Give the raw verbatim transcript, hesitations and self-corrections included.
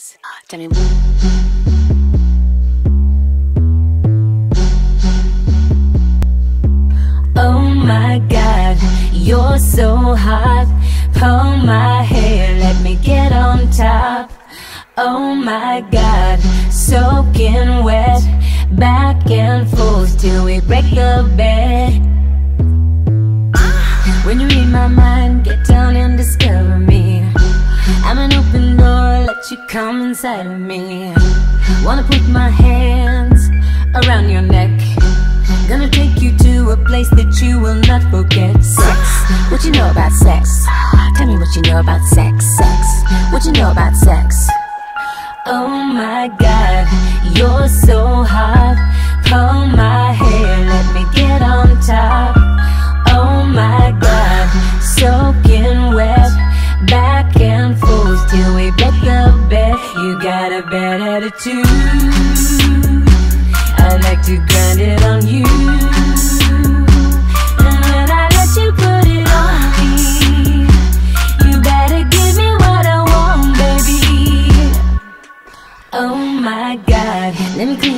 six. Tell me one. Oh my God, you're so hot. Pull my hair, let me get on top. Oh my God, soaking wet. Back and forth till we break the bed. When you read my mind, get down and discover me. I'm an open door, let you come inside of me. Wanna put my hands around your neck. Gonna take you to a place that you will not forget. Sex, what you know about sex? Tell me what you know about sex. Sex, what you know about sex? Oh my God, you're so hot. Pull my hair, let me get on top. Oh my God, soaking wet. Back and forth till we break the bed. You got a bad attitude, I'd like to grind it on you. And when I let you put it on me, you better give me what I want, baby. Oh my God, let me clean